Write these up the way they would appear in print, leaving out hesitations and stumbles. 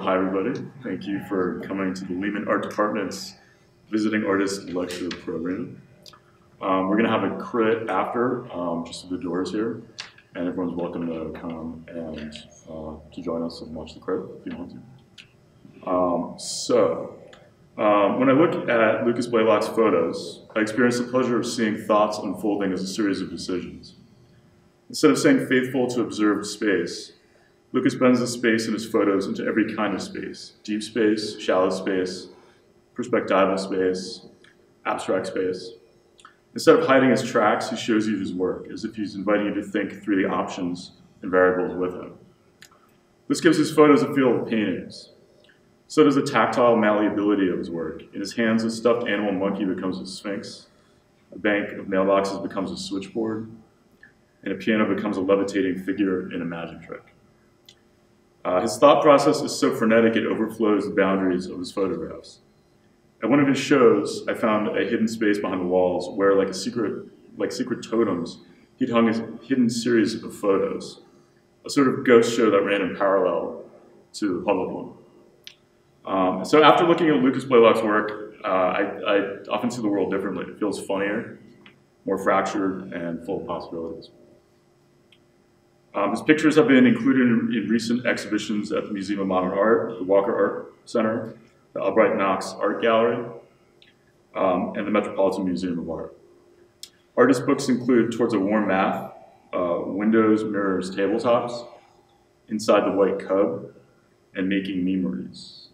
Hi everybody, thank you for coming to the Lehman Art Department's Visiting Artist Lecture Program. We're going to have a crit after, just through the doors here, and everyone's welcome to come and to join us and watch the crit if you want to. When I look at Lucas Blalock's photos, I experience the pleasure of seeing thoughts unfolding as a series of decisions. Instead of staying faithful to observed space, Lucas bends the space in his photos into every kind of space: deep space, shallow space, perspectival space, abstract space. Instead of hiding his tracks, he shows you his work, as if he's inviting you to think through the options and variables with him. This gives his photos a feel of paintings. So does the tactile malleability of his work. In his hands, a stuffed animal monkey becomes a sphinx, a bank of mailboxes becomes a switchboard, and a piano becomes a levitating figure in a magic trick. His thought process is so frenetic it overflows the boundaries of his photographs. At one of his shows, I found a hidden space behind the walls where, like secret totems, he'd hung his hidden series of photos, a sort of ghost show that ran in parallel to the public one. So after looking at Lucas Blalock's work, I often see the world differently. It feels funnier, more fractured, and full of possibilities. His pictures have been included in recent exhibitions at the Museum of Modern Art, the Walker Art Center, the Albright-Knox Art Gallery, and the Metropolitan Museum of Art. Artist books include Towards a Warm Math, Windows, Mirrors, Tabletops, Inside the White Cub, and Making Memories.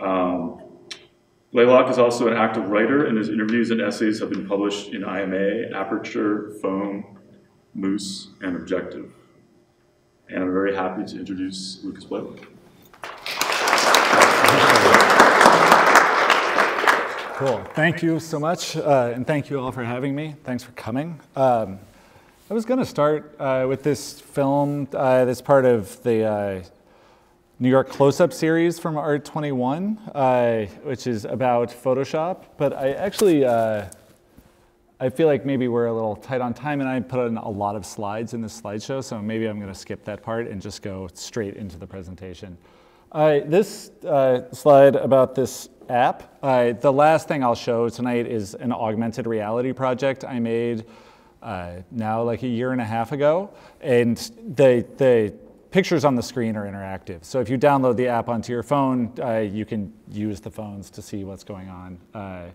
Blalock is also an active writer, and his interviews and essays have been published in IMA, Aperture, Foam, Moose, and Objective. And I'm very happy to introduce Lucas Blalock. Cool. Thank you so much, and thank you all for having me. Thanks for coming. I was going to start with this film that's part of the New York Close-Up series from Art21, which is about Photoshop. But I actually, I feel like maybe we're a little tight on time, and I put on a lot of slides in this slideshow, so maybe I'm going to skip that part and just go straight into the presentation. This slide about this app, the last thing I'll show tonight is an augmented reality project I made now like a year and a half ago, and the pictures on the screen are interactive. So if you download the app onto your phone, you can use the phones to see what's going on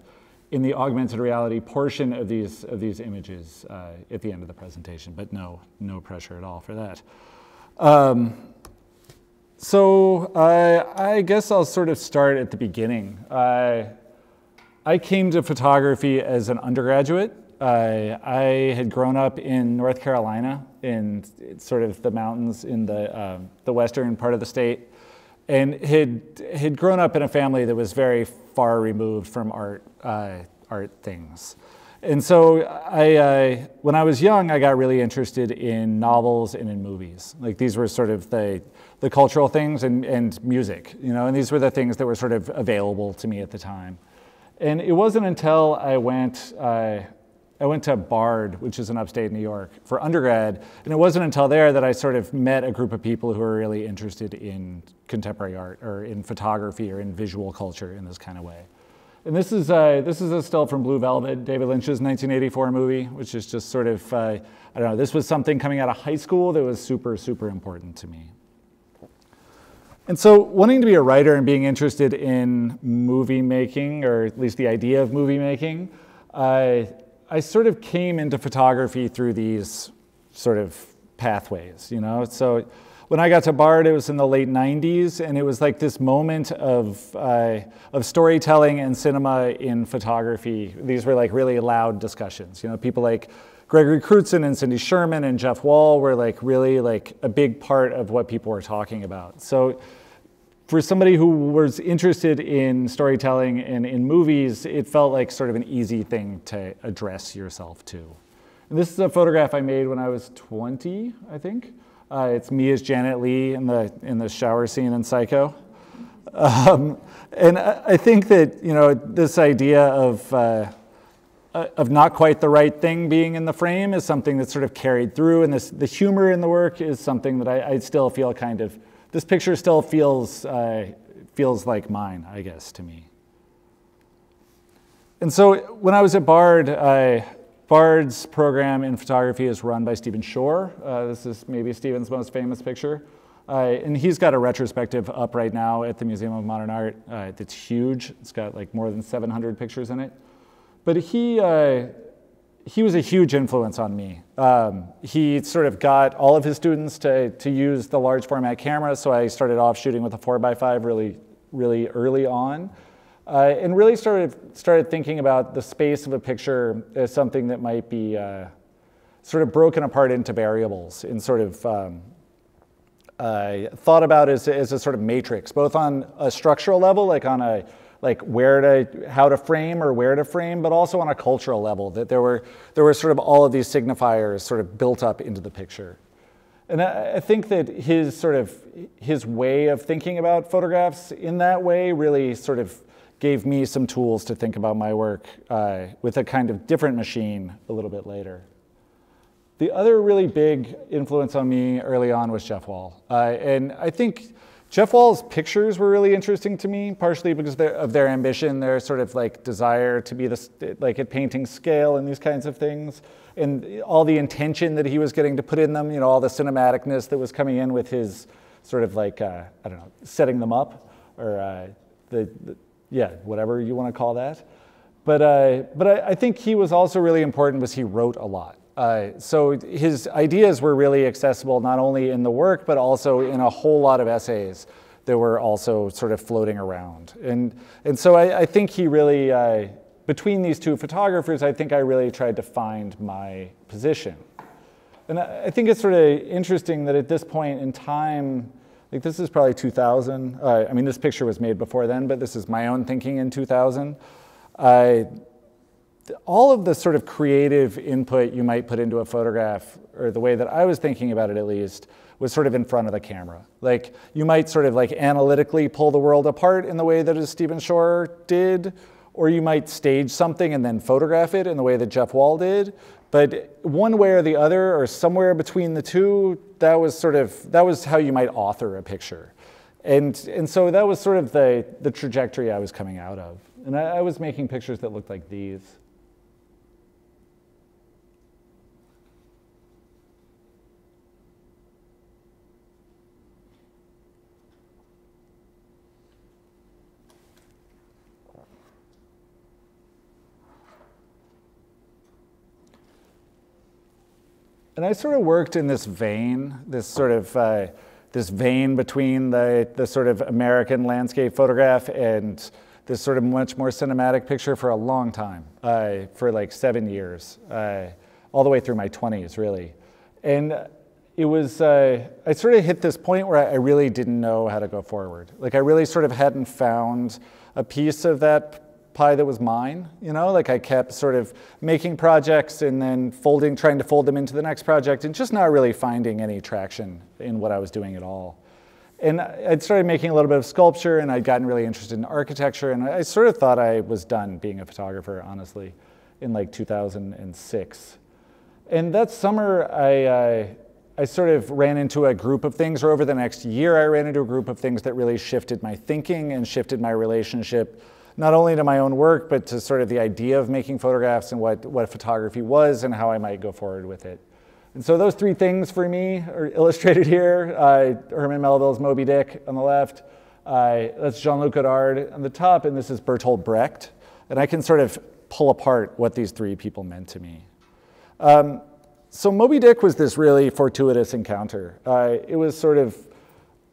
in the augmented reality portion of these images at the end of the presentation, but no pressure at all for that. So I guess I'll sort of start at the beginning. I came to photography as an undergraduate. I had grown up in North Carolina, in sort of the mountains in the western part of the state, and had grown up in a family that was very far removed from art things. And so when I was young, I got really interested in novels and in movies. Like, these were sort of the cultural things and music, you know, and these were the things that were sort of available to me at the time. And it wasn't until I went to Bard, which is in upstate New York, for undergrad, and it wasn't until there that I sort of met a group of people who were really interested in contemporary art, or in photography, or in visual culture in this kind of way. And this is a still from Blue Velvet, David Lynch's 1984 movie, which is just sort of, I don't know, this was something coming out of high school that was super, super important to me. And so wanting to be a writer and being interested in movie making, or at least the idea of movie making, I sort of came into photography through these sort of pathways, you know? So when I got to Bard, it was in the late 90s, and it was like this moment of storytelling and cinema in photography. These were like really loud discussions, you know? People like Gregory Crewdson and Cindy Sherman and Jeff Wall were like really like a big part of what people were talking about. So for somebody who was interested in storytelling and in movies, it felt like sort of an easy thing to address yourself to. And this is a photograph I made when I was 20, I think. It's me as Janet Leigh in the shower scene in Psycho. And I think that, you know, this idea of not quite the right thing being in the frame is something that's sort of carried through, and the humor in the work is something that I still feel kind of this picture still feels like mine, I guess, to me. And so when I was at Bard, Bard's program in photography is run by Stephen Shore. This is maybe Stephen's most famous picture. And he's got a retrospective up right now at the Museum of Modern Art that's huge. It's got like more than 700 pictures in it. But he was a huge influence on me. He sort of got all of his students to use the large format camera, so I started off shooting with a 4x5 really early on. And really started thinking about the space of a picture as something that might be sort of broken apart into variables and sort of thought about as a sort of matrix, both on a structural level, like on a how to frame or where to frame, but also on a cultural level, that there were sort of all of these signifiers sort of built up into the picture. And I think that his way of thinking about photographs in that way really sort of gave me some tools to think about my work with a kind of different machine a little bit later. The other really big influence on me early on was Jeff Wall. And I think Jeff Wall's pictures were really interesting to me, partially because of their ambition, their sort of like desire to be this, like at painting scale and these kinds of things, and all the intention that he was getting to put in them, you know, all the cinematicness that was coming in with his sort of like, I don't know, setting them up, or yeah, whatever you want to call that. But I think he was also really important because he wrote a lot. So his ideas were really accessible not only in the work, but also in a whole lot of essays that were also sort of floating around. And so I think he really, between these two photographers, I think I really tried to find my position. And I think it's sort of interesting that at this point in time, like this is probably 2000. I mean, this picture was made before then, but this is my own thinking in 2000. All of the sort of creative input you might put into a photograph, or the way that I was thinking about it at least, was sort of in front of the camera. Like you might sort of like analytically pull the world apart in the way that Stephen Shore did, or you might stage something and then photograph it in the way that Jeff Wall did. But one way or the other, or somewhere between the two, that was sort of, that was how you might author a picture. And so that was sort of the trajectory I was coming out of. And I was making pictures that looked like these. And I sort of worked in this vein, this vein between the sort of American landscape photograph and this sort of much more cinematic picture for a long time, for like 7 years, all the way through my 20s, really. And it was, I sort of hit this point where I really didn't know how to go forward. Like I really sort of hadn't found a piece of that pie that was mine, you know, like I kept sort of making projects and then trying to fold them into the next project and just not really finding any traction in what I was doing at all. And I'd started making a little bit of sculpture and I'd gotten really interested in architecture and I sort of thought I was done being a photographer, honestly, in like 2006. And that summer I sort of ran into a group of things, or over the next year I ran into a group of things that really shifted my thinking and shifted my relationship not only to my own work, but to sort of the idea of making photographs and what photography was and how I might go forward with it. And so those three things for me are illustrated here. Herman Melville's Moby Dick on the left. That's Jean-Luc Godard on the top, and this is Bertolt Brecht. And I can sort of pull apart what these three people meant to me. So Moby Dick was this really fortuitous encounter. It was sort of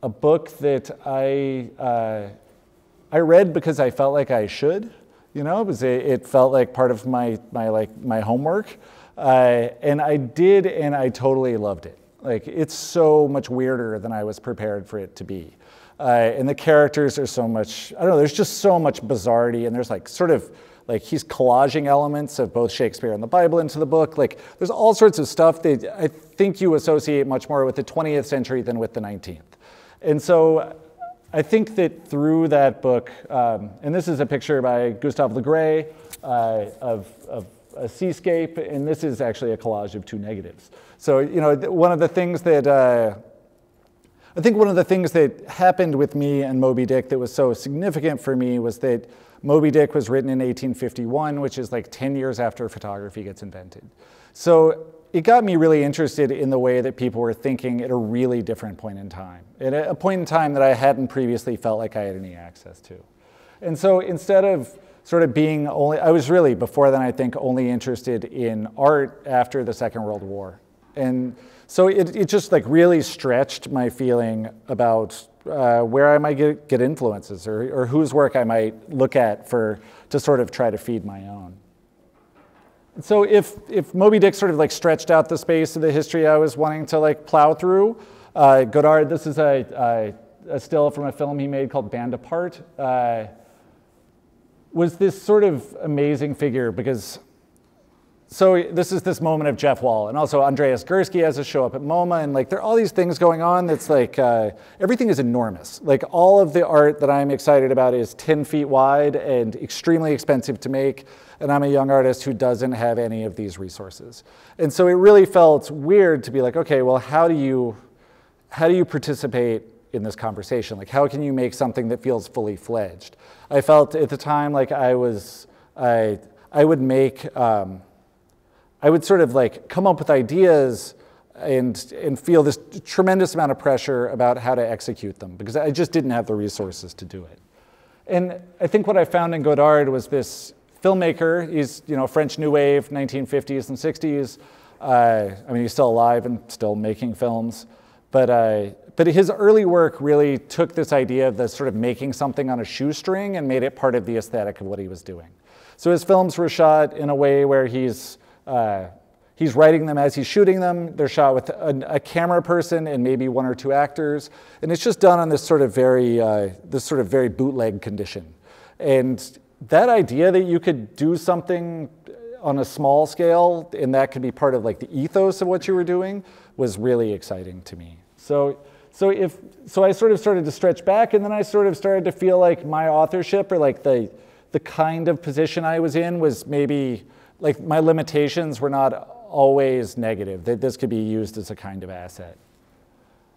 a book that I read because I felt like I should, you know, it felt like part of my homework. And I did, and I totally loved it. Like, it's so much weirder than I was prepared for it to be. And the characters are so much, I don't know, there's just so much bizarrity, and there's like sort of, like he's collaging elements of both Shakespeare and the Bible into the book. Like there's all sorts of stuff that I think you associate much more with the 20th century than with the 19th. And so, I think that through that book, and this is a picture by Gustave Le Gray of a seascape, and this is actually a collage of two negatives. So, you know, one of the things that, I think one of the things that happened with me and Moby Dick that was so significant for me was that Moby Dick was written in 1851, which is like 10 years after photography gets invented. So it got me really interested in the way that people were thinking at a really different point in time, at a point in time that I hadn't previously felt like I had any access to. And so instead of sort of being only, I was really, before then I think, only interested in art after the Second World War. And so it just like really stretched my feeling about where I might get influences or whose work I might look at to sort of try to feed my own. So if Moby Dick sort of like stretched out the space of the history I was wanting to like plow through, Godard, this is a still from a film he made called Bande à part, was this sort of amazing figure because, so this is this moment of Jeff Wall, and also Andreas Gursky has a show up at MoMA, and like there are all these things going on that's like, everything is enormous. Like all of the art that I'm excited about is 10 feet wide and extremely expensive to make, and I'm a young artist who doesn't have any of these resources. And so it really felt weird to be like, okay, well, how do you participate in this conversation? Like how can you make something that feels fully fledged? I felt at the time like I would sort of like come up with ideas and feel this tremendous amount of pressure about how to execute them because I just didn't have the resources to do it. And I think what I found in Godard was this filmmaker. He's, you know, French New Wave, 1950s and 60s. I mean, he's still alive and still making films. But his early work really took this idea of the sort of making something on a shoestring and made it part of the aesthetic of what he was doing. So his films were shot in a way where he's writing them as he's shooting them. They're shot with a camera person and maybe one or two actors, and it's just done on this sort of very bootleg condition. And that idea that you could do something on a small scale and that could be part of like the ethos of what you were doing was really exciting to me. So I sort of started to stretch back, and then I sort of started to feel like my authorship or like the kind of position I was in was maybe like my limitations were not always negative, that this could be used as a kind of asset.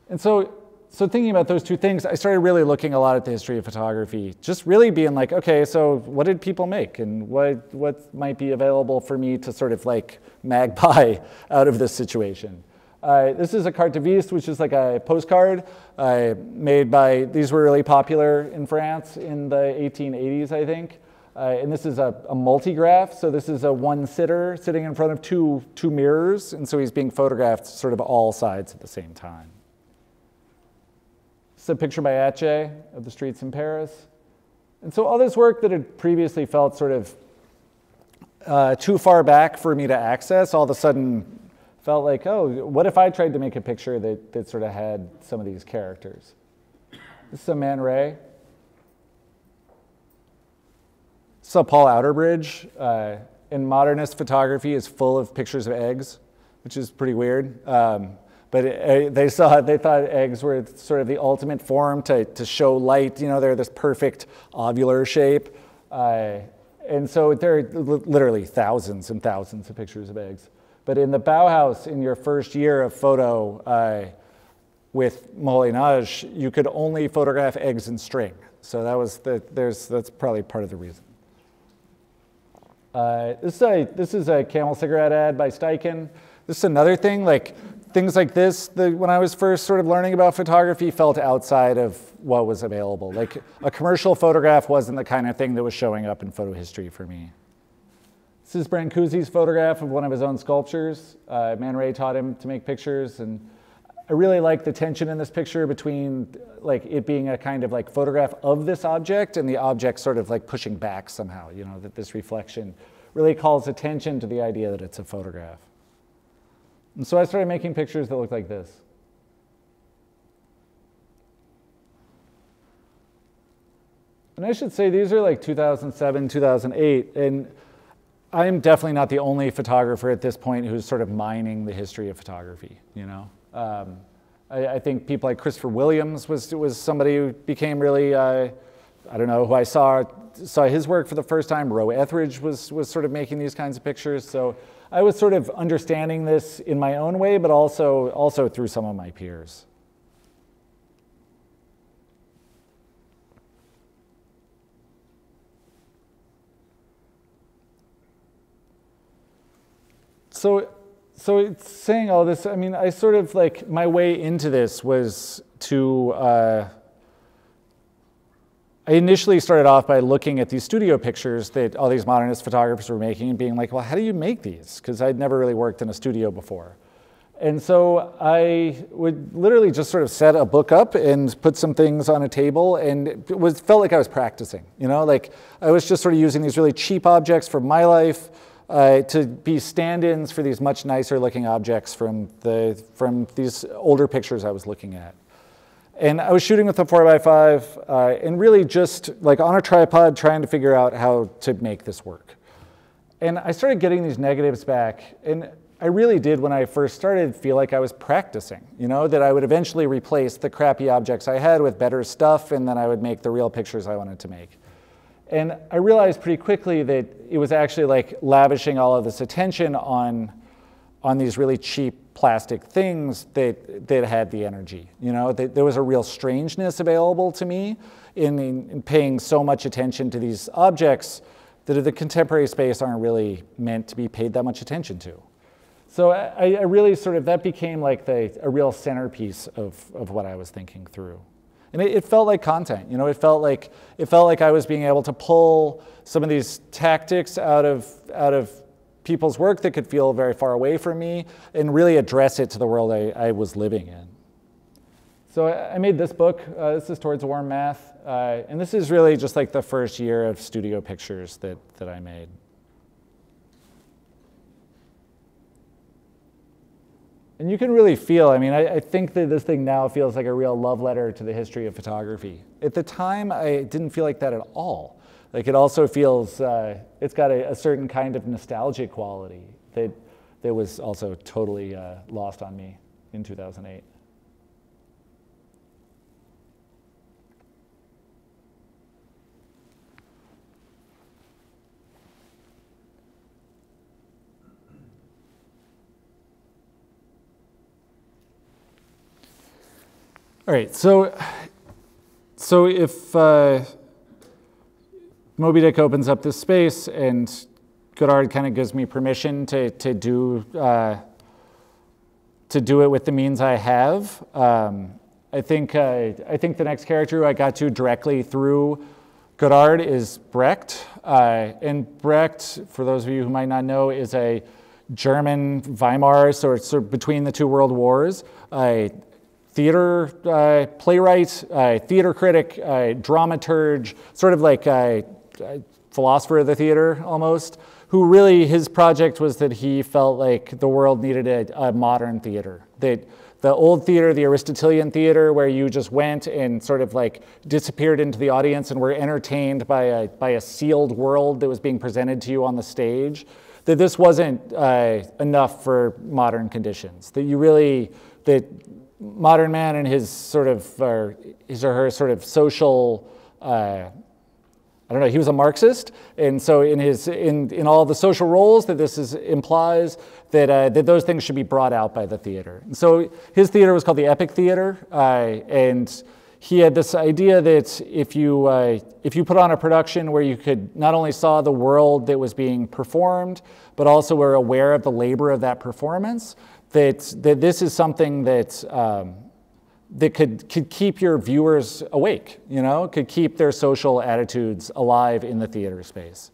And so thinking about those two things, I started really looking a lot at the history of photography, just really being like, okay, so what did people make and what might be available for me to sort of like magpie out of this situation? This is a carte de visite, which is like a postcard made by, these were really popular in France in the 1880s, I think. And this is a multigraph, so this is a one-sitter sitting in front of two mirrors, and so he's being photographed sort of all sides at the same time. It's a picture by Atche of the streets in Paris. And so all this work that had previously felt sort of too far back for me to access, all of a sudden felt like, oh, what if I tried to make a picture that sort of had some of these characters? This is a Man Ray. So Paul Outerbridge in modernist photography is full of pictures of eggs, which is pretty weird. But they thought eggs were sort of the ultimate form to show light. You know, they're this perfect ovular shape, and so there are literally thousands and thousands of pictures of eggs. But in the Bauhaus, in your first year of photo with Molinage, you could only photograph eggs in string. So that was that's probably part of the reason. This is a Camel cigarette ad by Steichen. This is another thing, like things like this, when I was first sort of learning about photography felt outside of what was available. Like a commercial photograph wasn't the kind of thing that was showing up in photo history for me. This is Brancusi's photograph of one of his own sculptures. Man Ray taught him to make pictures, and I really like the tension in this picture between like it being a kind of like photograph of this object and the object sort of like pushing back somehow, you know, that this reflection really calls attention to the idea that it's a photograph. And so I started making pictures that looked like this. And I should say these are like 2007, 2008, and I'm definitely not the only photographer at this point who's sort of mining the history of photography, you know? I think people like Christopher Williams was somebody who became really, I don't know, who I saw his work for the first time. Roe Etheridge was sort of making these kinds of pictures. So I was sort of understanding this in my own way, but also through some of my peers. So it's saying all this. I mean, I sort of like my way into this was to. I initially started off by looking at these studio pictures that all these modernist photographers were making and being like, well, how do you make these? Because I'd never really worked in a studio before. And so I would literally just sort of set a book up and put some things on a table, and it felt like I was practicing, you know? Like, I was just sort of using these really cheap objects from my life to be stand-ins for these much nicer looking objects from these older pictures I was looking at. And I was shooting with a 4x5 and really just like on a tripod trying to figure out how to make this work. And I started getting these negatives back, and I really did, when I first started, feel like I was practicing, you know, that I would eventually replace the crappy objects I had with better stuff, and then I would make the real pictures I wanted to make. And I realized pretty quickly that it was actually like lavishing all of this attention on these really cheap plastic things that had the energy. You know, there was a real strangeness available to me in paying so much attention to these objects that in the contemporary space aren't really meant to be paid that much attention to. So I really sort of, that became like a real centerpiece of what I was thinking through. And it felt like content, you know, it felt like I was being able to pull some of these tactics out of people's work that could feel very far away from me and really address it to the world I was living in. So I made this book. This is Towards a Warm Math. And this is really just like the first year of studio pictures that I made. And you can really feel, I mean, I think that this thing now feels like a real love letter to the history of photography. At the time, I didn't feel like that at all. Like, it also feels, it's got a certain kind of nostalgic quality that was also totally lost on me in 2008. All right, so if Moby Dick opens up this space and Godard kind of gives me permission to do it with the means I have, I think the next character I got to directly through Godard is Brecht, and Brecht, for those of you who might not know, is a German Weimar, so it's sort of between the two world wars. Theater playwright, theater critic, dramaturge, sort of like a philosopher of the theater almost, who really, his project was that he felt like the world needed a modern theater. That the old theater, the Aristotelian theater, where you just went and sort of like disappeared into the audience and were entertained by a sealed world that was being presented to you on the stage, that this wasn't enough for modern conditions. That you really, that modern man and his sort of, or his or her sort of social, I don't know, he was a Marxist, and so in all the social roles that this implies, that those things should be brought out by the theater. And so his theater was called the Epic Theater, and he had this idea that if you put on a production where you could not only saw the world that was being performed, but also were aware of the labor of that performance, that this is something that could keep your viewers awake, you know, could keep their social attitudes alive in the theater space.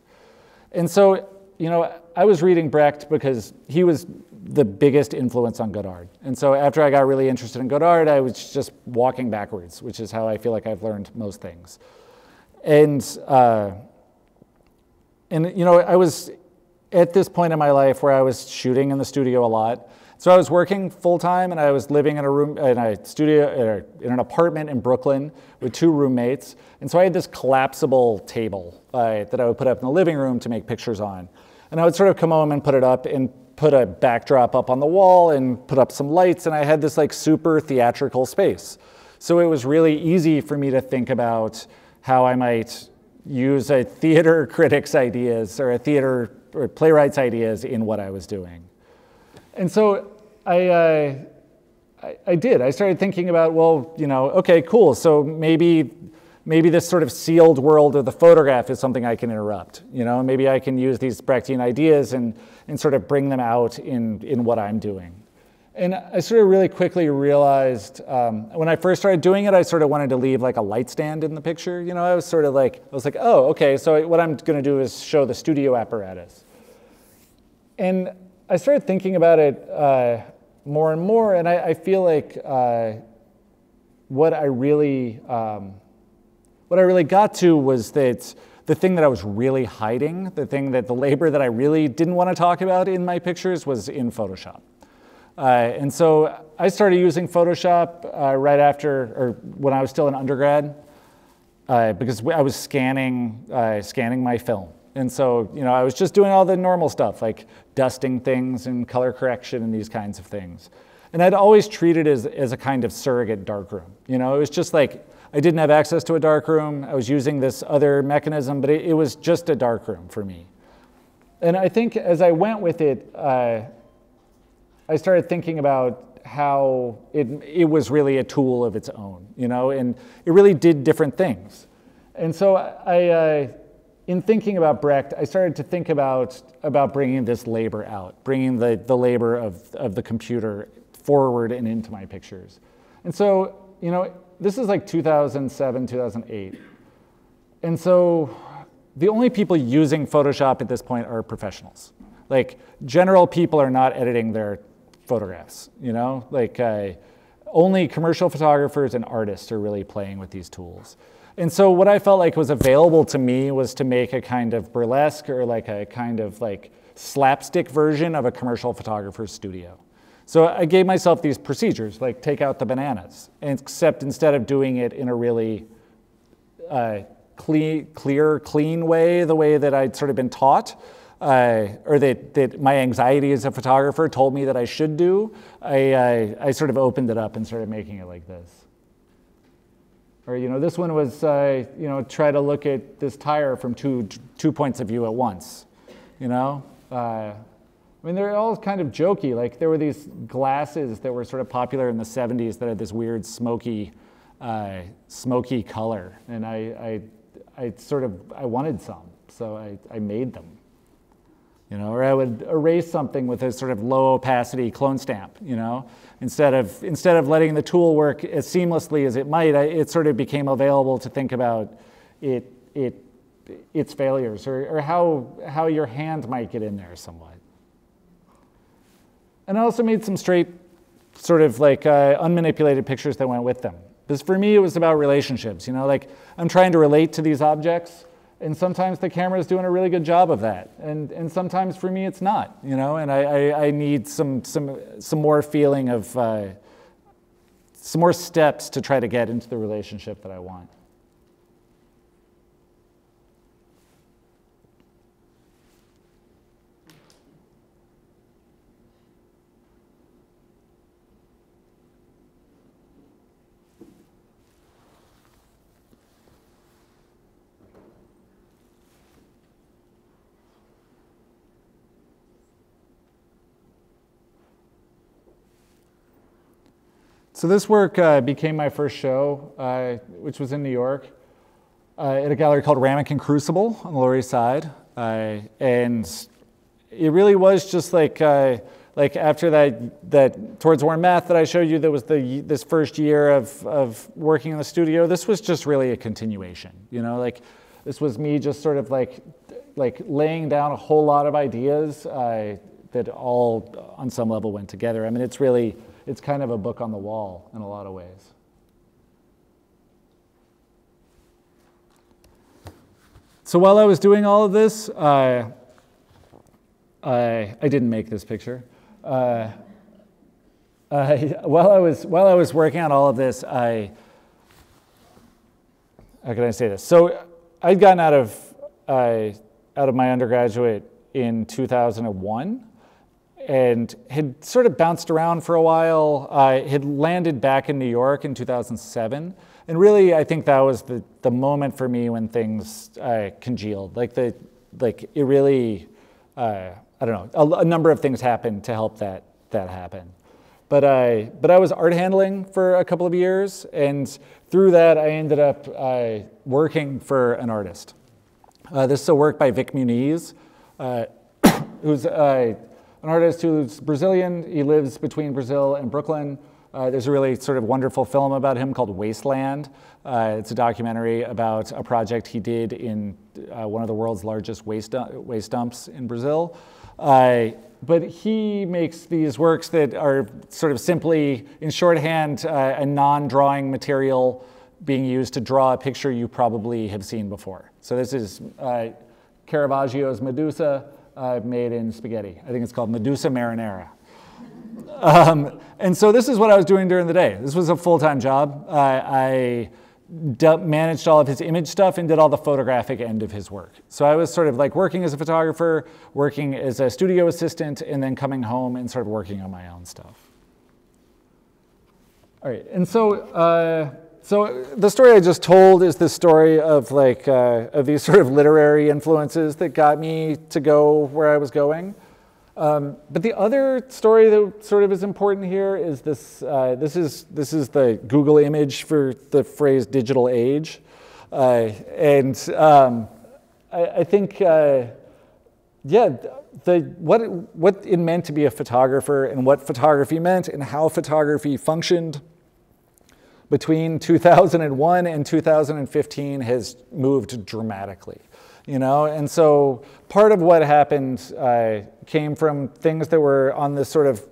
And so, you know, I was reading Brecht because he was the biggest influence on Godard. And so after I got really interested in Godard, I was just walking backwards, which is how I feel like I've learned most things. And you know, I was at this point in my life where I was shooting in the studio a lot. So I was working full time, and I was living in an apartment in Brooklyn with two roommates. And so I had this collapsible table that I would put up in the living room to make pictures on. And I would sort of come home and put it up and put a backdrop up on the wall and put up some lights. And I had this like super theatrical space. So it was really easy for me to think about how I might use a theater critic's ideas or a theater or playwright's ideas in what I was doing. And so I started thinking about, well, you know, okay, cool. So maybe maybe this sort of sealed world of the photograph is something I can interrupt, you know? Maybe I can use these Brechtian ideas and sort of bring them out in what I'm doing. And I sort of really quickly realized, when I first started doing it, I sort of wanted to leave like a light stand in the picture. You know, I was like, oh, okay, so what I'm gonna do is show the studio apparatus. And I started thinking about it more and more, and I feel like what I really got to was that the thing that I was really hiding, the thing that the labor that I really didn't wanna talk about in my pictures was in Photoshop. And so I started using Photoshop right after, or when I was still an undergrad, because I was scanning my film. And so, you know, I was just doing all the normal stuff, like dusting things and color correction and these kinds of things. And I'd always treated it as a kind of surrogate darkroom. You know, it was just like, I didn't have access to a darkroom. I was using this other mechanism, but it was just a darkroom for me. And I think as I went with it, I started thinking about how it was really a tool of its own, you know, and it really did different things. And so in thinking about Brecht, I started to think about bringing this labor out, bringing the labor of the computer forward and into my pictures. And so, you know, this is like 2007, 2008. And so the only people using Photoshop at this point are professionals. Like, general people are not editing their photographs, you know? Like, only commercial photographers and artists are really playing with these tools. And so what I felt like was available to me was to make a kind of burlesque or like a kind of like slapstick version of a commercial photographer's studio. So I gave myself these procedures, like take out the bananas, except instead of doing it in a really clean way, the way that I'd sort of been taught, or that my anxiety as a photographer told me that I should do, I sort of opened it up and started making it like this. Or, you know, this one was, you know, try to look at this tire from two points of view at once, you know? I mean, they're all kind of jokey. Like, there were these glasses that were sort of popular in the 70s that had this weird smoky color. And I wanted some, so I made them. You know, or I would erase something with a sort of low opacity clone stamp, you know? Instead of letting the tool work as seamlessly as it might, it sort of became available to think about its failures or how your hand might get in there somewhat. And I also made some straight sort of like unmanipulated pictures that went with them. Because for me, it was about relationships, you know? Like, I'm trying to relate to these objects, and sometimes the camera is doing a really good job of that, and sometimes for me it's not, you know. And I need some more feeling of some more steps to try to get into the relationship that I want. So this work became my first show, which was in New York, at a gallery called Ramekin Crucible on the Lower East Side. And it really was just like after that Towards Warm Math that I showed you, that was this first year of working in the studio. This was just really a continuation, you know, like this was me just sort of like laying down a whole lot of ideas that all on some level went together. I mean, it's kind of a book on the wall in a lot of ways. So while I was doing all of this, I didn't make this picture. While I was working on all of this, how can I say this? So I'd gotten out of my undergraduate in 2001. And had sort of bounced around for a while. I had landed back in New York in 2007. And really, I think that was the moment for me when things congealed. Like it really, I don't know, a number of things happened to help that happen. But I was art handling for a couple of years, and through that I ended up working for an artist. This is a work by Vic Muniz, who's an artist who's Brazilian. He lives between Brazil and Brooklyn. There's a really sort of wonderful film about him called Wasteland. It's a documentary about a project he did in one of the world's largest waste dumps in Brazil. But he makes these works that are sort of simply, in shorthand, a non-drawing material being used to draw a picture you probably have seen before. So this is Caravaggio's Medusa made in spaghetti. I think it's called Medusa Marinara. And so this is what I was doing during the day. This was a full-time job. I managed all of his image stuff and did all the photographic end of his work. So I was sort of like working as a photographer, working as a studio assistant, and then coming home and sort of working on my own stuff. All right, and so so the story I just told is the story of like of these sort of literary influences that got me to go where I was going. But the other story that sort of is important here is this, this is the Google image for the phrase digital age. I think, yeah, what it meant to be a photographer and what photography meant and how photography functioned between 2001 and 2015 has moved dramatically. You know, and so part of what happened came from things that were on this sort of,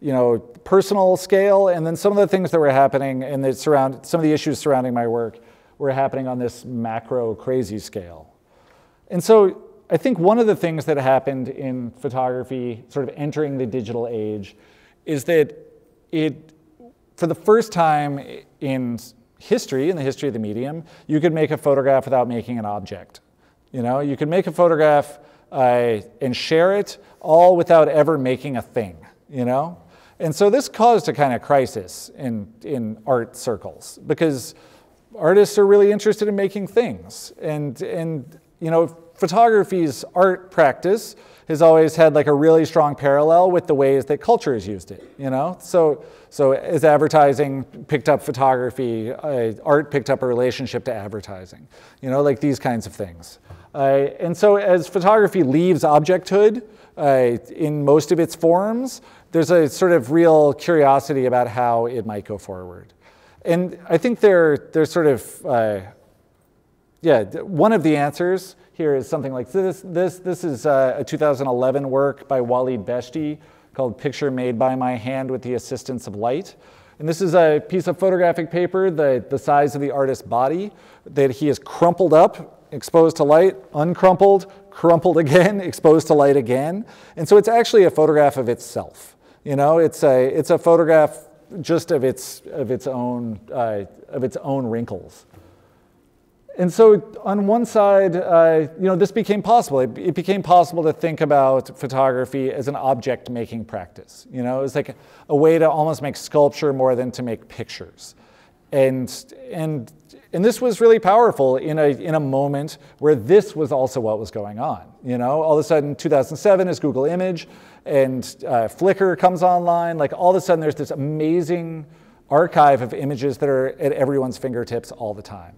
you know, personal scale, and then some of the things that were happening and that some of the issues surrounding my work were happening on this macro crazy scale. And so I think one of the things that happened in photography, sort of entering the digital age, is that it, for the first time in history, in the history of the medium, you could make a photograph without making an object. You know, you could make a photograph and share it all without ever making a thing, you know? And so this caused a kind of crisis in art circles, because artists are really interested in making things. And you know, photography's art practice has always had like a really strong parallel with the ways that culture has used it, you know? So as advertising picked up photography, art picked up a relationship to advertising, you know, like these kinds of things. And so as photography leaves objecthood in most of its forms, there's a sort of real curiosity about how it might go forward. And I think they're sort of, yeah, one of the answers here is something like this. This is a 2011 work by Walid Beshti called Picture Made by My Hand with the Assistance of Light. And this is a piece of photographic paper, the size of the artist's body, that he has crumpled up, exposed to light, uncrumpled, crumpled again, exposed to light again. And so it's actually a photograph of itself. You know, it's a photograph just of its own wrinkles. And so on one side, you know, this became possible. It became possible to think about photography as an object-making practice. You know, it was like a way to almost make sculpture more than to make pictures. And this was really powerful in a moment where this was also what was going on. You know, all of a sudden, 2007 is Google Image, and Flickr comes online. Like all of a sudden, there's this amazing archive of images that are at everyone's fingertips all the time.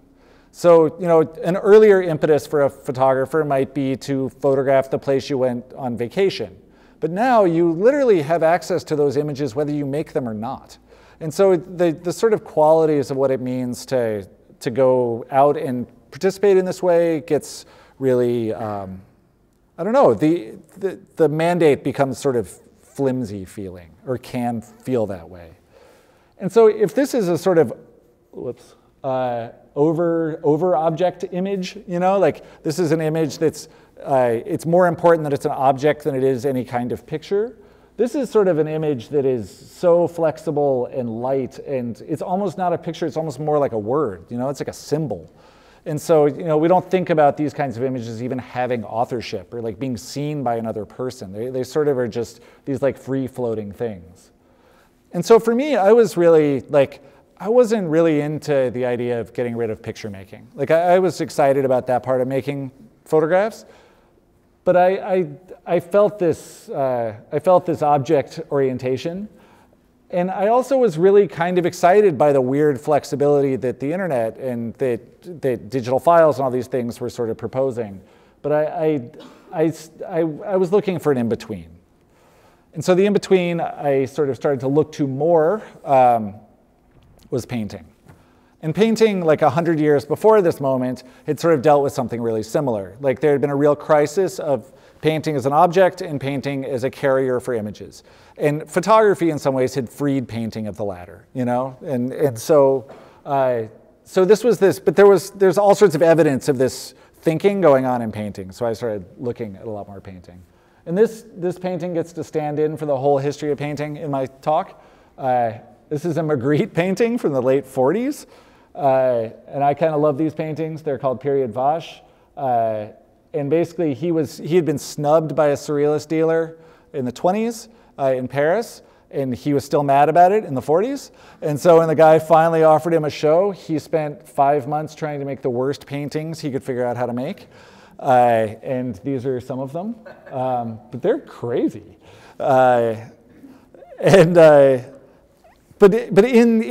So, you know, an earlier impetus for a photographer might be to photograph the place you went on vacation. But now you literally have access to those images whether you make them or not. And so the sort of qualities of what it means to go out and participate in this way gets really, I don't know, the mandate becomes sort of flimsy feeling, or can feel that way. And so if this is a sort of, whoops, over object image, you know, like this is an image that's, it's more important that it's an object than it is any kind of picture. This is sort of an image that is so flexible and light, and it's almost not a picture, it's almost more like a word, you know, it's like a symbol. And so, you know, we don't think about these kinds of images even having authorship or like being seen by another person. They sort of are just these like free floating things. And so for me, I was really like, I wasn't really into the idea of getting rid of picture making. Like I was excited about that part of making photographs, but I felt this object orientation, And I also was really kind of excited by the weird flexibility that the internet and that digital files and all these things were sort of proposing. But I was looking for an in-between. And so the in-between I sort of started to look to more was painting. And painting, like 100 years before this moment, had sort of dealt with something really similar. Like there had been a real crisis of painting as an object and painting as a carrier for images. And photography, in some ways, had freed painting of the latter, you know? And so, so this was this, but there's all sorts of evidence of this thinking going on in painting. So I started looking at a lot more painting. And this painting gets to stand in for the whole history of painting in my talk. This is a Magritte painting from the late 40s. And I kind of love these paintings. They're called Period Vache. And basically, he had been snubbed by a surrealist dealer in the 20s in Paris, and he was still mad about it in the 40s. And so when the guy finally offered him a show, he spent 5 months trying to make the worst paintings he could figure out how to make. And these are some of them. But they're crazy. But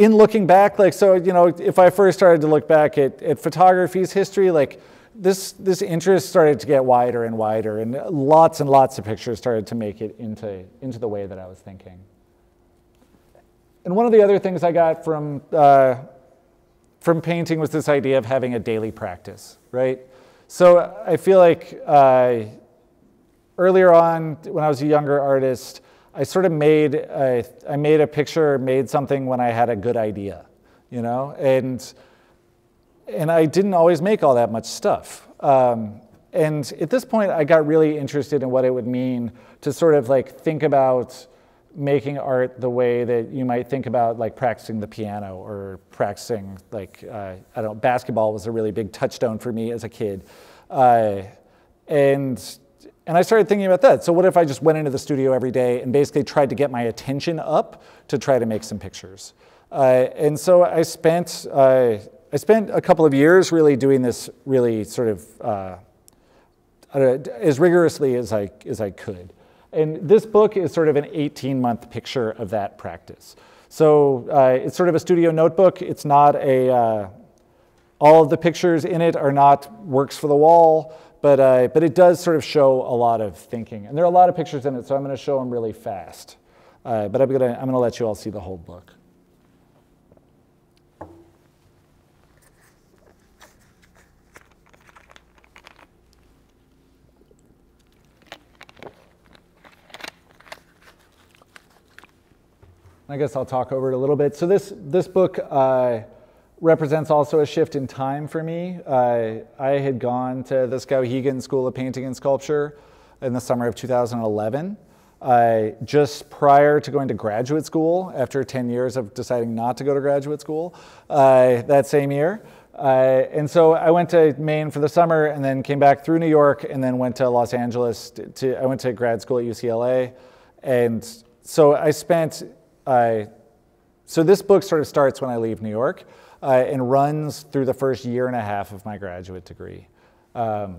in looking back, like, so, you know, if I first started to look back at photography's history, like, this interest started to get wider and wider, and lots of pictures started to make it into the way that I was thinking. And one of the other things I got from painting was this idea of having a daily practice, right? So I feel like earlier on, when I was a younger artist, I sort of made something when I had a good idea, you know, and I didn't always make all that much stuff. And at this point, I got really interested in what it would mean to sort of like think about making art the way that you might think about like practicing the piano or practicing like, I don't know, basketball was a really big touchstone for me as a kid. And I started thinking about that. So what if I just went into the studio every day and basically tried to get my attention up to try to make some pictures? And so I spent a couple of years really doing this really sort of as rigorously as I could. And this book is sort of an 18-month picture of that practice. So it's sort of a studio notebook. It's not a, all of the pictures in it are not works for the wall, but it does sort of show a lot of thinking. And there are a lot of pictures in it, so I'm gonna show them really fast. But I'm gonna let you all see the whole book. I guess I'll talk over it a little bit. So this book represents also a shift in time for me. I had gone to the Skowhegan School of Painting and Sculpture in the summer of 2011. Just prior to going to graduate school, after 10 years of deciding not to go to graduate school that same year. And so I went to Maine for the summer and then came back through New York and then went to Los Angeles. I went to grad school at UCLA. And so I spent... So this book sort of starts when I leave New York and runs through the first year and a half of my graduate degree and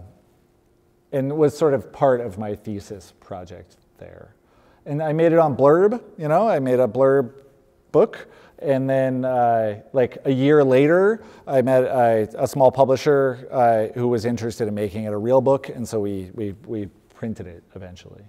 was sort of part of my thesis project there. And I made it on Blurb, you know, I made a Blurb book. And then like a year later, I met a small publisher who was interested in making it a real book. And so we printed it eventually.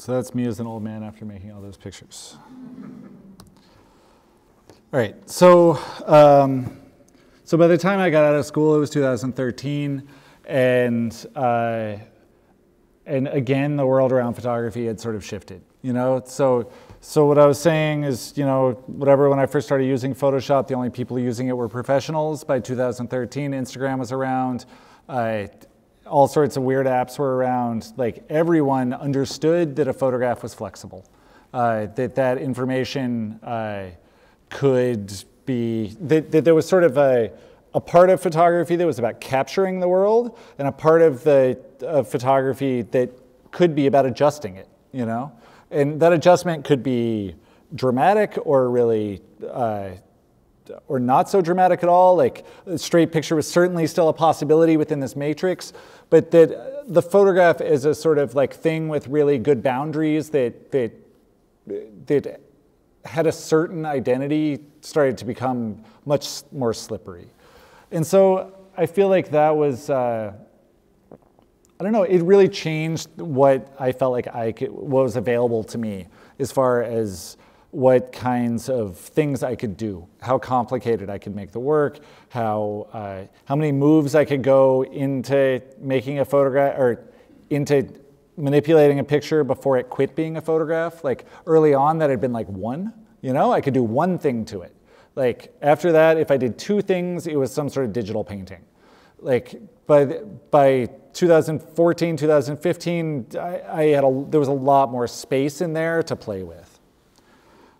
So that's me as an old man after making all those pictures. All right, so so by the time I got out of school, it was 2013, and again, the world around photography had sort of shifted, you know? So what I was saying is, you know, whatever, when I first started using Photoshop, the only people using it were professionals. By 2013, Instagram was around. All sorts of weird apps were around. Like, everyone understood that a photograph was flexible, that information could be, that there was sort of a part of photography that was about capturing the world, and a part of photography that could be about adjusting it, you know? And that adjustment could be dramatic or really, or not so dramatic at all. Like, a straight picture was certainly still a possibility within this matrix, but that the photograph is a sort of like thing with really good boundaries that had a certain identity started to become much more slippery. And so I feel like that was, I don't know, it really changed what I felt like what was available to me as far as what kinds of things I could do, how complicated I could make the work, how many moves I could go into making a photograph, or into manipulating a picture before it quit being a photograph. Like, early on, that had been like one, you know? I could do one thing to it. Like, after that, if I did two things, it was some sort of digital painting. Like, by 2014, 2015, there was a lot more space in there to play with.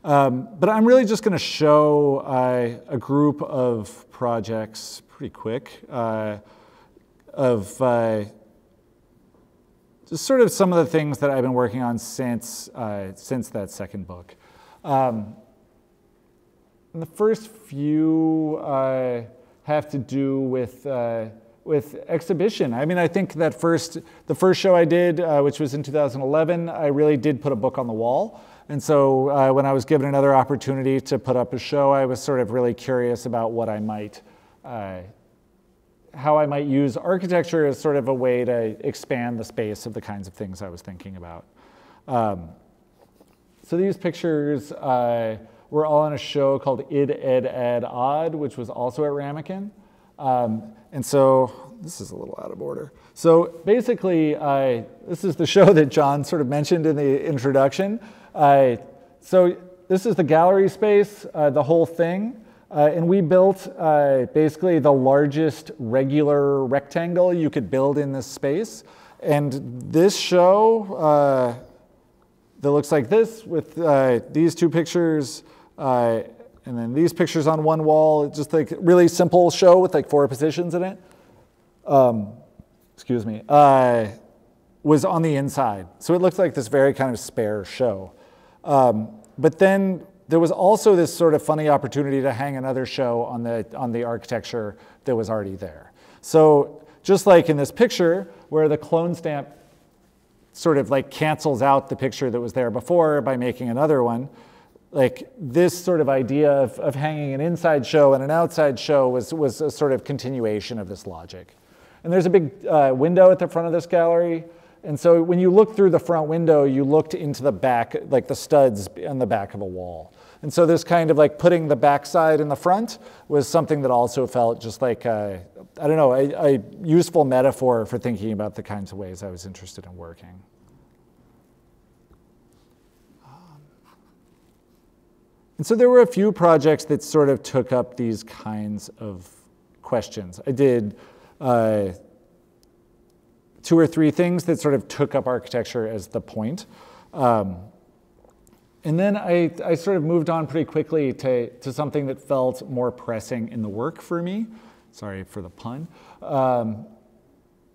But I'm really just going to show a group of projects pretty quick, of just sort of some of the things that I've been working on since that second book. And the first few have to do with exhibition. I mean, I think that the first show I did, which was in 2011, I really did put a book on the wall. And so when I was given another opportunity to put up a show, I was sort of really curious about what I might, how I might use architecture as sort of a way to expand the space of the kinds of things I was thinking about. So these pictures were all on a show called Id, Ed, Ed, Odd, which was also at Ramekin. And so this is a little out of order. So basically, this is the show that John sort of mentioned in the introduction. So this is the gallery space, the whole thing. And we built basically the largest regular rectangle you could build in this space. And this show that looks like this, with these two pictures, and then these pictures on one wall, just like really simple show with like 4 positions in it. Excuse me. Was on the inside. So it looked like this very kind of spare show. But then there was also this sort of funny opportunity to hang another show on the architecture that was already there. So just like in this picture, where the clone stamp sort of like cancels out the picture that was there before by making another one, like this sort of idea of hanging an inside show and an outside show was a sort of continuation of this logic. And there's a big window at the front of this gallery. And so when you look through the front window, you looked into the back, like the studs on the back of a wall. And so this kind of like putting the backside in the front was something that also felt just like, I don't know, a useful metaphor for thinking about the kinds of ways I was interested in working. And so there were a few projects that sort of took up these kinds of questions. I did 2 or 3 things that sort of took up architecture as the point. And then I sort of moved on pretty quickly to something that felt more pressing in the work for me, sorry for the pun,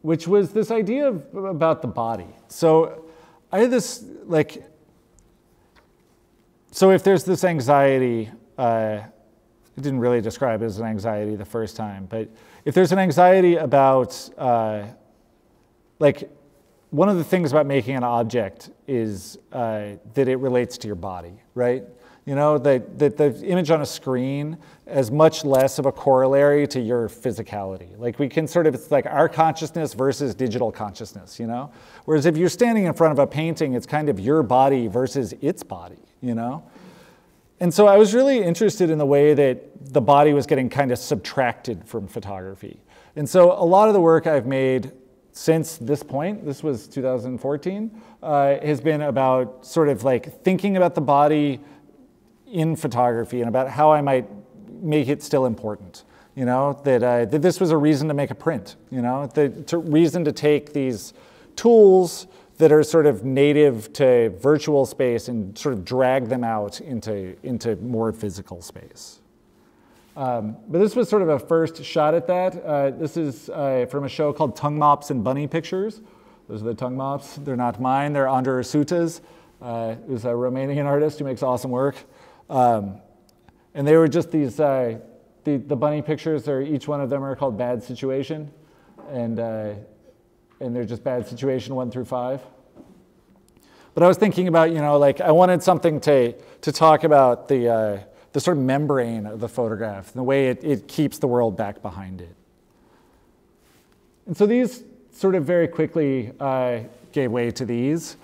which was this idea about the body. So I had this, like, so if there's this anxiety, I didn't really describe it as an anxiety the first time, but if there's an anxiety about, like, one of the things about making an object is that it relates to your body, right? You know, the image on a screen is much less of a corollary to your physicality. Like we can sort of, it's like our consciousness versus digital consciousness, you know? Whereas if you're standing in front of a painting, it's kind of your body versus its body, you know? And so I was really interested in the way that the body was getting kind of subtracted from photography. And so a lot of the work I've made since this point, this was 2014, has been about sort of like thinking about the body in photography and about how I might make it still important, you know, that this was a reason to make a print, you know, the reason to take these tools that are sort of native to virtual space and sort of drag them out into more physical space. But this was sort of a first shot at that. This is from a show called Tongue Mops and Bunny Pictures. Those are the tongue mops. They're not mine. They're Andrei Ursutas, who's a Romanian artist who makes awesome work. And they were just these, the bunny pictures, are each one of them are called Bad Situation. And they're just Bad Situation 1 through 5. But I was thinking about, you know, like I wanted something to talk about the sort of membrane of the photograph, and the way it keeps the world back behind it. And so these sort of very quickly gave way to these,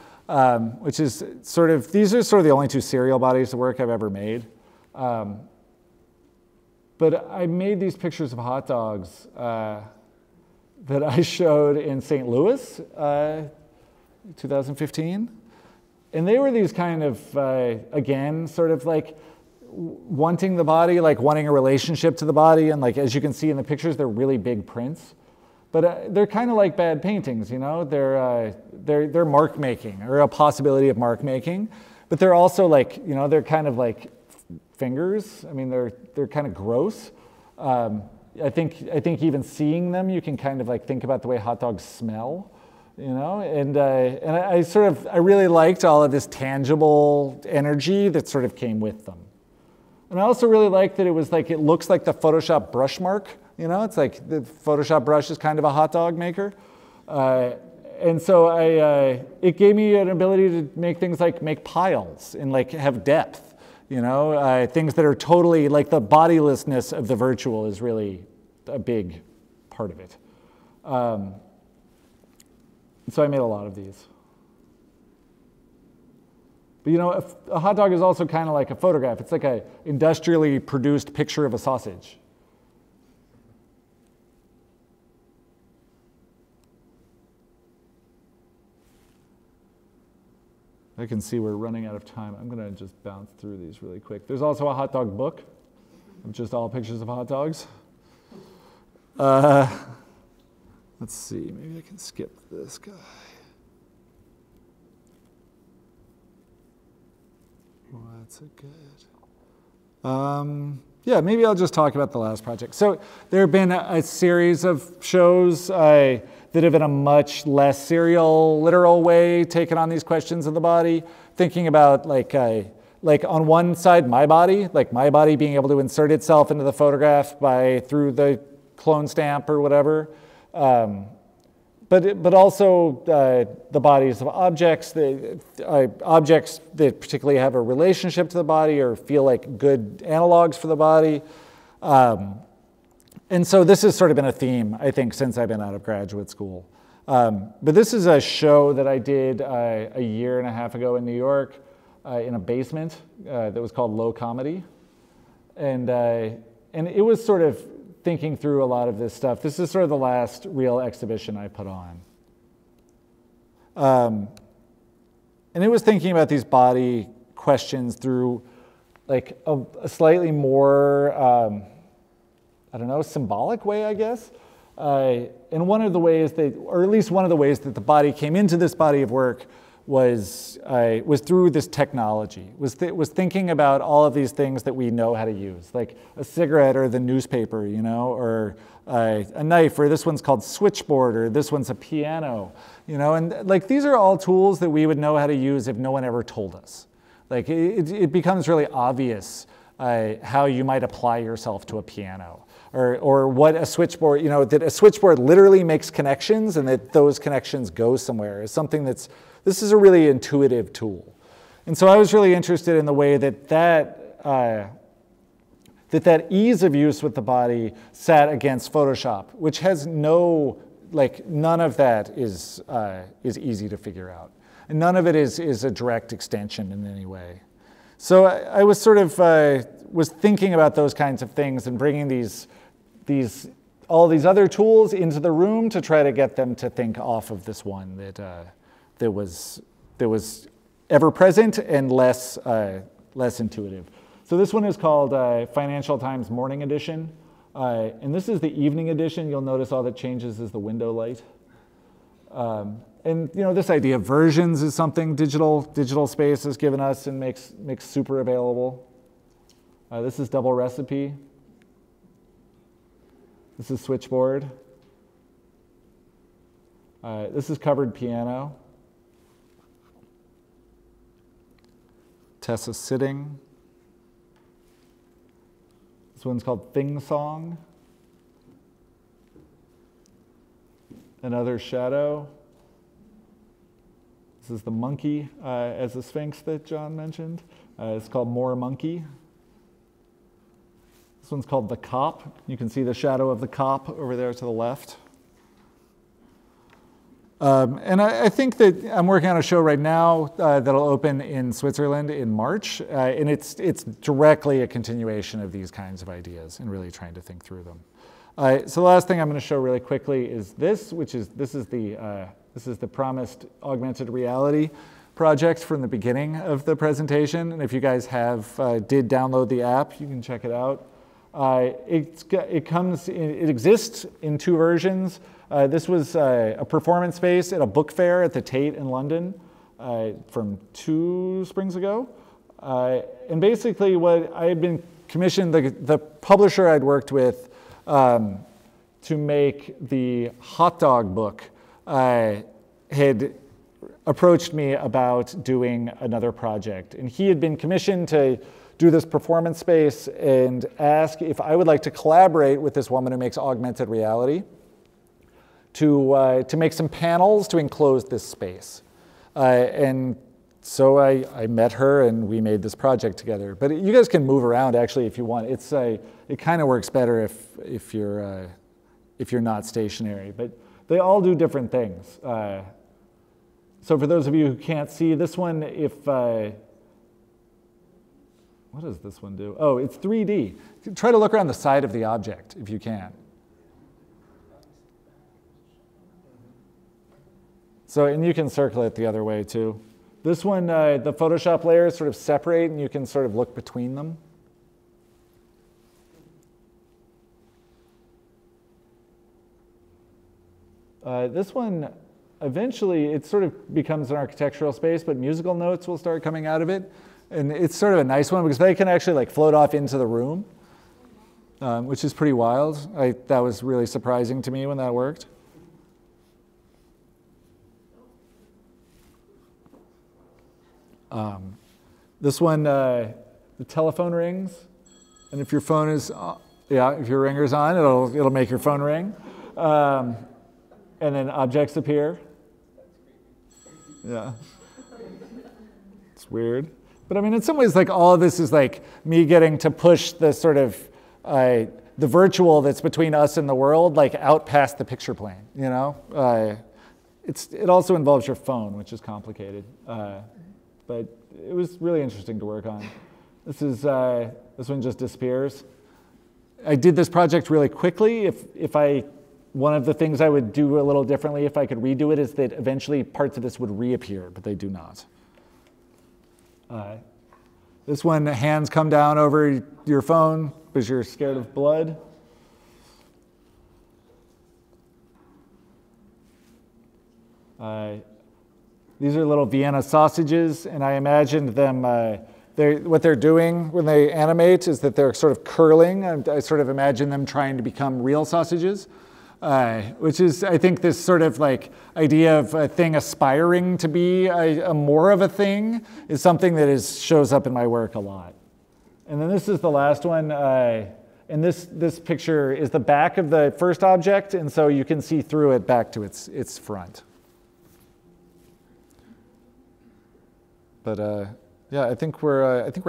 which is sort of, these are sort of the only two serial bodies of work I've ever made. But I made these pictures of hot dogs that I showed in St. Louis, 2015. And they were these kind of, again, sort of like wanting the body, like wanting a relationship to the body. And like, as you can see in the pictures, they're really big prints. But they're kind of like bad paintings, you know? They're mark making, or a possibility of mark making. But they're also like, you know, they're kind of like fingers. I mean, they're kind of gross. I think even seeing them, you can kind of like think about the way hot dogs smell, you know? And I really liked all of this tangible energy that sort of came with them. And I also really liked that it was like, it looks like the Photoshop brush mark, you know? It's like the Photoshop brush is kind of a hot dog maker. And so it gave me an ability to make things like make piles and like have depth. You know, things that are totally, like the bodilessness of the virtual is really a big part of it. So I made a lot of these. But you know, a hot dog is also kind of like a photograph. It's like an industrially produced picture of a sausage. I can see we're running out of time. I'm gonna just bounce through these really quick. There's also a hot dog book of just all pictures of hot dogs. Let's see, maybe I can skip this guy. Well, that's a good. Yeah, maybe I'll just talk about the last project. So there have been a series of shows that have in a much less serial, literal way taken on these questions of the body, thinking about like on one side, my body being able to insert itself into the photograph through the clone stamp or whatever. But also the bodies of objects, objects that particularly have a relationship to the body or feel like good analogs for the body. And so this has sort of been a theme, I think, since I've been out of graduate school. But this is a show that I did a year and a half ago in New York in a basement that was called Low Comedy. And it was sort of thinking through a lot of this stuff. This is sort of the last real exhibition I put on. And it was thinking about these body questions through like a slightly more, I don't know, symbolic way, I guess. And one of the ways that, or at least one of the ways that the body came into this body of work was through this technology, was thinking about all of these things that we know how to use, like a cigarette or the newspaper, you know, or a knife, or this one's called Switchboard, or this one's a piano, you know, and like these are all tools that we would know how to use if no one ever told us. Like it becomes really obvious how you might apply yourself to a piano. Or what a switchboard, you know, that a switchboard literally makes connections and that those connections go somewhere is something that's, this is a really intuitive tool. And so I was really interested in the way that that ease of use with the body sat against Photoshop, which has no, like, none of that is easy to figure out. And none of it is a direct extension in any way. So I was sort of, was thinking about those kinds of things and bringing all these other tools into the room to try to get them to think off of this one that was ever present and less intuitive. So this one is called Financial Times Morning Edition, and this is the evening edition. You'll notice all that changes is the window light. And you know, this idea of versions is something digital space has given us and makes super available. This is Double Recipe. This is Switchboard. This is Covered Piano. Tessa Sitting. This one's called Thing Song. Another Shadow. This is the monkey as the Sphinx that John mentioned. It's called More Monkey. This one's called The Cop. You can see the shadow of the cop over there to the left. And I think that I'm working on a show right now that'll open in Switzerland in March, and it's directly a continuation of these kinds of ideas and really trying to think through them. So the last thing I'm going to show really quickly is this, which is this is the promised augmented reality project from the beginning of the presentation, and if you guys have did download the app, you can check it out. It exists in two versions. This was a performance space at a book fair at the Tate in London from 2 springs ago. And basically what I had been commissioned, the publisher I'd worked with to make the hot dog book had approached me about doing another project. And he had been commissioned to do this performance space and ask if I would like to collaborate with this woman who makes augmented reality to make some panels to enclose this space. And so I met her and we made this project together. But you guys can move around actually if you want. It's it kind of works better if you're not stationary. But they all do different things. So for those of you who can't see this one, if what does this one do? Oh, it's 3D. Try to look around the side of the object if you can. So, and you can circle it the other way too. This one, the Photoshop layers sort of separate and you can sort of look between them. This one, eventually, it sort of becomes an architectural space, but musical notes will start coming out of it. And it's sort of a nice one because they can actually like float off into the room, which is pretty wild. That was really surprising to me when that worked. This one, the telephone rings, and if your phone is, if your ringer's on, it'll make your phone ring, and then objects appear. Yeah, it's weird. But I mean, in some ways, like all of this is like me getting to push the sort of the virtual that's between us and the world, like out past the picture plane. You know, it also involves your phone, which is complicated. But it was really interesting to work on. This one just disappears. I did this project really quickly. One of the things I would do a little differently if I could redo it is that eventually parts of this would reappear, but they do not. This one, hands come down over your phone because you're scared of blood. These are little Vienna sausages, and I imagined them, what they're doing when they animate is that they're sort of curling. I sort of imagine them trying to become real sausages, which is, I think, this sort of like idea of a thing aspiring to be a more of a thing is something that shows up in my work a lot. And then this is the last one, and this picture is the back of the first object, and so you can see through it back to its front. But Yeah, I think we're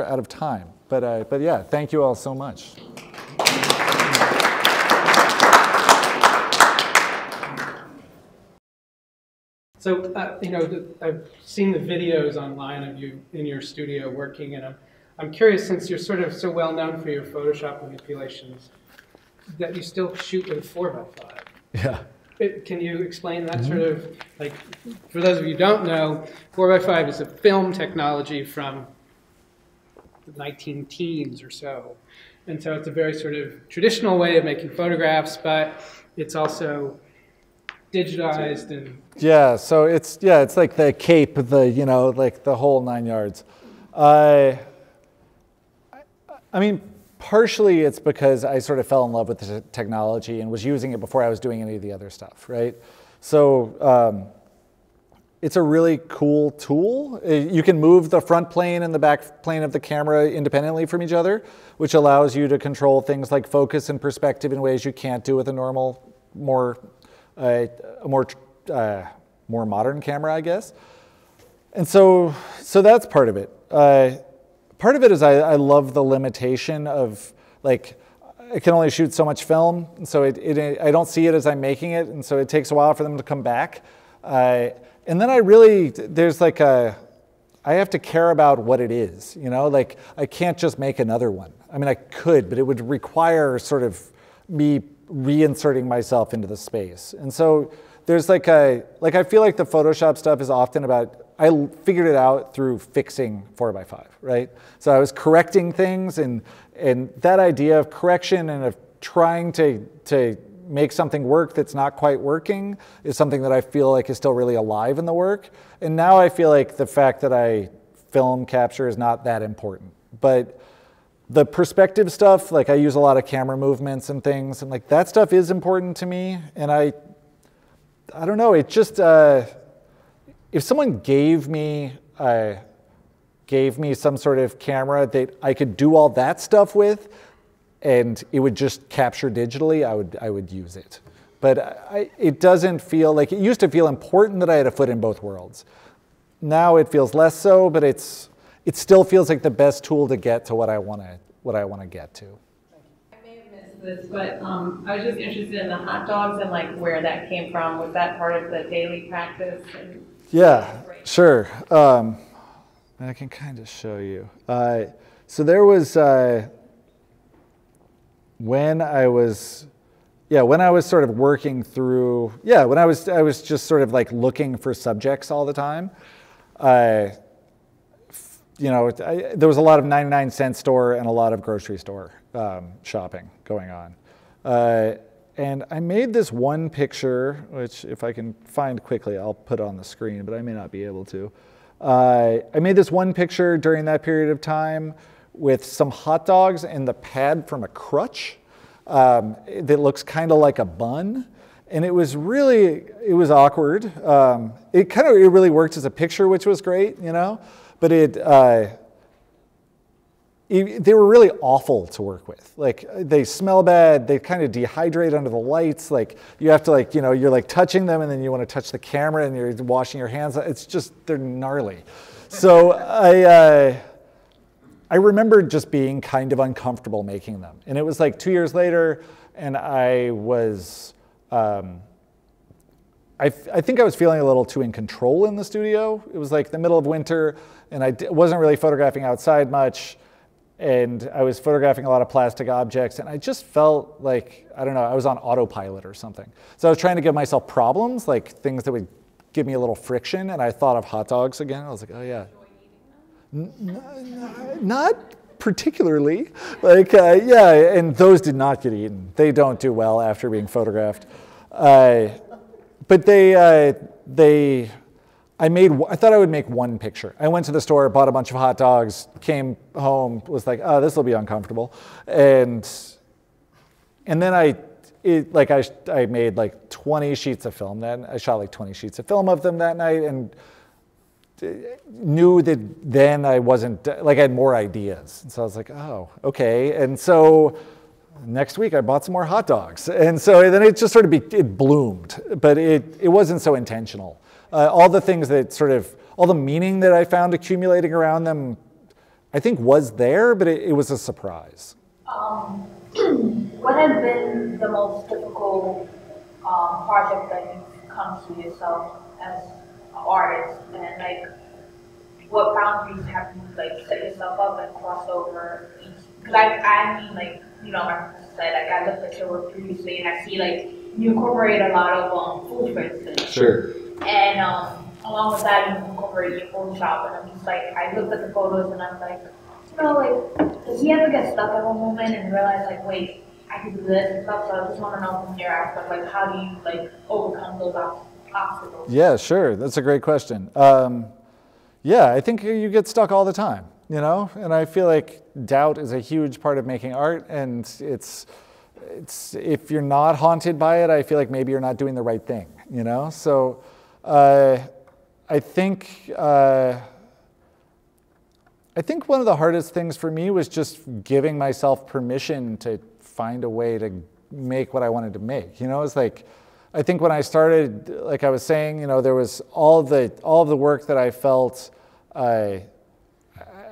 out of time, but yeah, thank you all so much. So I've seen the videos online of you in your studio working, and I'm curious, since you're sort of so well known for your Photoshop manipulations, that you still shoot with 4x5. Yeah. Can you explain that sort of, like, for those of you who don't know, 4x5 is a film technology from the 1910s or so. And so it's a very sort of traditional way of making photographs, but it's also digitized and... Yeah, so it's like the Cape, the, you know, like the whole 9 yards. I mean, partially it's because I sort of fell in love with the technology and was using it before I was doing any of the other stuff, right? So it's a really cool tool. You can move the front plane and the back plane of the camera independently from each other, which allows you to control things like focus and perspective in ways you can't do with a normal, more modern camera, I guess. And so that's part of it. Part of it is I love the limitation of, like, I can only shoot so much film, and so I don't see it as I'm making it, and so it takes a while for them to come back. And then I have to care about what it is, you know? Like, I can't just make another one. I mean, I could, but it would require sort of me reinserting myself into the space. And so there's like I feel like the Photoshop stuff is often about, I figured it out through fixing 4x5, right? So I was correcting things, and that idea of correction and of trying to make something work that's not quite working is something that I feel like is still really alive in the work. And now I feel like the fact that I film capture is not that important. But the perspective stuff, like I use a lot of camera movements and things, and like that stuff is important to me. And I don't know, it just... if someone gave me some sort of camera that I could do all that stuff with, and it would just capture digitally, I would use it. But it doesn't feel like, it used to feel important that I had a foot in both worlds. Now it feels less so, but it still feels like the best tool to get to what I want to get to. This, but I was just interested in the hot dogs and like where that came from. Was that part of the daily practice? And yeah, sure. And I can kind of show you. So there was when I was just sort of like looking for subjects all the time. There was a lot of 99-cent store and a lot of grocery store shopping going on. And I made this one picture, which if I can find quickly, I'll put on the screen, but I may not be able to. I made this one picture during that period of time with some hot dogs and the pad from a crutch that looks kind of like a bun. And it was awkward. It really worked as a picture, which was great, you know? But they were really awful to work with. Like, they smell bad, they kind of dehydrate under the lights, like, you have to, like, you know, you're like touching them and then you want to touch the camera and you're washing your hands. It's just, they're gnarly. So I remember just being kind of uncomfortable making them. And it was like 2 years later, and I was, I think I was feeling a little too in control in the studio. It was like the middle of winter, and I wasn't really photographing outside much, and I was photographing a lot of plastic objects, and I just felt like, I don't know, I was on autopilot or something. So I was trying to give myself problems, like things that would give me a little friction, and I thought of hot dogs again. I was like, oh yeah. Not particularly. Like, yeah, and those did not get eaten. They don't do well after being photographed. But I thought I would make one picture. I went to the store, bought a bunch of hot dogs, came home, was like, oh, this will be uncomfortable. And then I made like 20 sheets of film then. I shot like 20 sheets of film of them that night and knew that then I wasn't, like, I had more ideas. And so I was like, oh, okay. And so next week I bought some more hot dogs. And so then it just sort of it bloomed, but it wasn't so intentional. All the meaning that I found accumulating around them I think was there, but it was a surprise. What has been the most difficult project that you've come to yourself as an artist, and like what boundaries have you like set yourself up and cross over? Like I mean, like you know, like I said, like I looked at your work previously and I see like you incorporate a lot of food, for instance. Sure. And along with that, you incorporate your Photoshop, and I'm just like, I looked at the photos and I'm like, you know, like, does he ever get stuck at one moment and realize like, wait, I can do this and stuff? So I just want to know from your aspect, like, how do you like overcome those obstacles? Yeah, sure, that's a great question. Yeah, I think you get stuck all the time. You know, and I feel like doubt is a huge part of making art, and it's if you're not haunted by it, I feel like maybe you're not doing the right thing, you know? So I think one of the hardest things for me was just giving myself permission to find a way to make what I wanted to make, you know? It's like, I think when I started, like I was saying, you know, there was all the work that I felt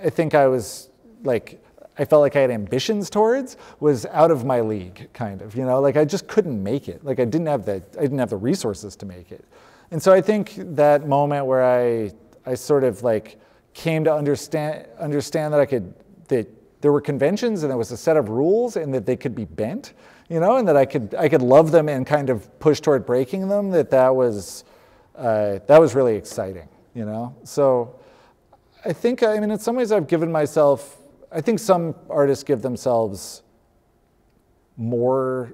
I think I was like, I felt like I had ambitions towards was out of my league, kind of, you know, like I just couldn't make it. Like I didn't have the resources to make it. And so I think that moment where I sort of like came to understand that that there were conventions and there was a set of rules and that they could be bent, you know, and that I could love them and kind of push toward breaking them. That was really exciting, you know. So I think, I mean, in some ways I've given myself, I think some artists give themselves more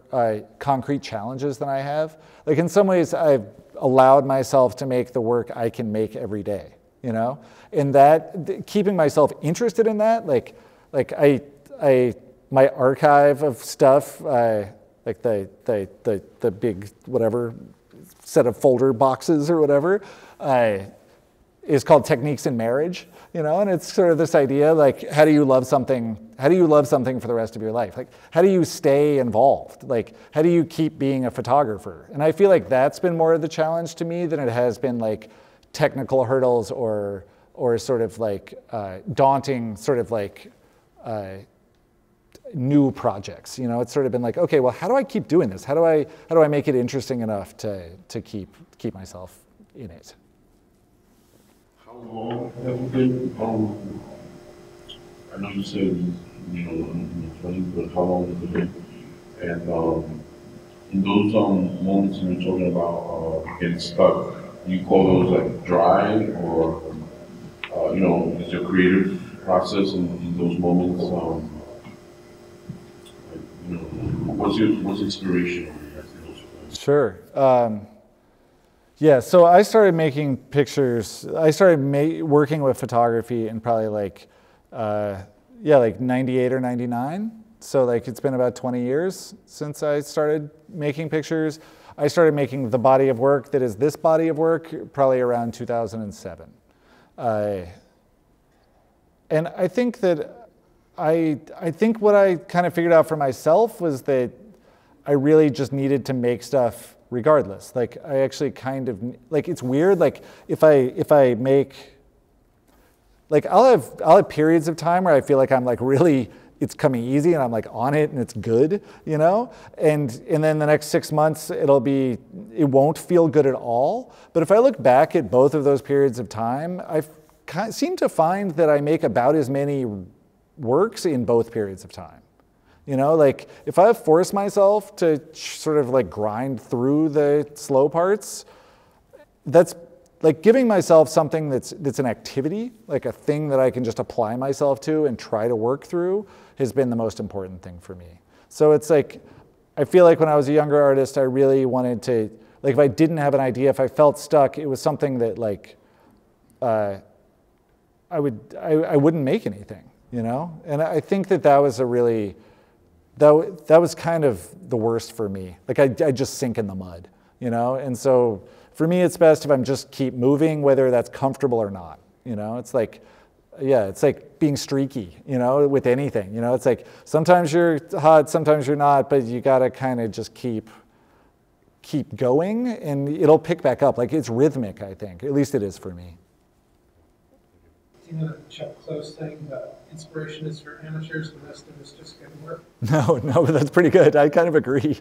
concrete challenges than I have. Like in some ways I've allowed myself to make the work I can make every day, you know? And that, keeping myself interested in that, like my archive of stuff, like the big whatever set of folder boxes or whatever, is called Techniques in Marriage, you know, and it's sort of this idea, like, how do you love something for the rest of your life? Like, how do you stay involved? Like, how do you keep being a photographer? And I feel like that's been more of the challenge to me than it has been like technical hurdles or sort of like daunting sort of like new projects, you know? It's sort of been like, okay, well, how do I keep doing this? How do I make it interesting enough to keep myself in it? How long have you been, I know you said, you know, in your 20s, but how long has it been? And in those moments you were talking about getting stuck, you call those like dry, or, you know, is your creative process in those moments, like, you know, what's inspiration? Sure. Yeah, so I started making pictures, I started working with photography in probably like, yeah, like 98 or 99. So like it's been about 20 years since I started making pictures. I started making the body of work that is this body of work probably around 2007. And I think that, I think what I kind of figured out for myself was that I really just needed to make stuff regardless. Like I actually kind of, like it's weird, like if I make, like I'll have periods of time where I feel like I'm like really, it's coming easy and I'm like on it and it's good, you know? And then the next 6 months it won't feel good at all. But if I look back at both of those periods of time, I seem to find that I make about as many works in both periods of time. You know, like if I force myself to sort of like grind through the slow parts, that's like giving myself something that's an activity, like a thing that I can just apply myself to and try to work through has been the most important thing for me. So it's like, I feel like when I was a younger artist, I really wanted to, like if I didn't have an idea, if I felt stuck, it was something that like, I wouldn't make anything, you know? And I think that was a really, that was kind of the worst for me. Like I just sink in the mud, you know? And so for me, it's best if I'm just keep moving, whether that's comfortable or not, you know? It's like, yeah, it's like being streaky, you know, with anything, you know? It's like sometimes you're hot, sometimes you're not, but you gotta kind of just keep going and it'll pick back up. Like it's rhythmic, I think. At least it is for me. that's Chuck Close saying that inspiration is for amateurs, the rest of it's just good work. No, but that's pretty good. I kind of agree.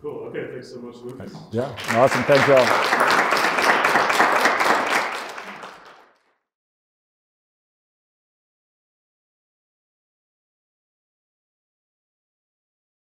Cool. Okay, thanks so much, Lucas. Yeah, awesome. Thanks, y'all.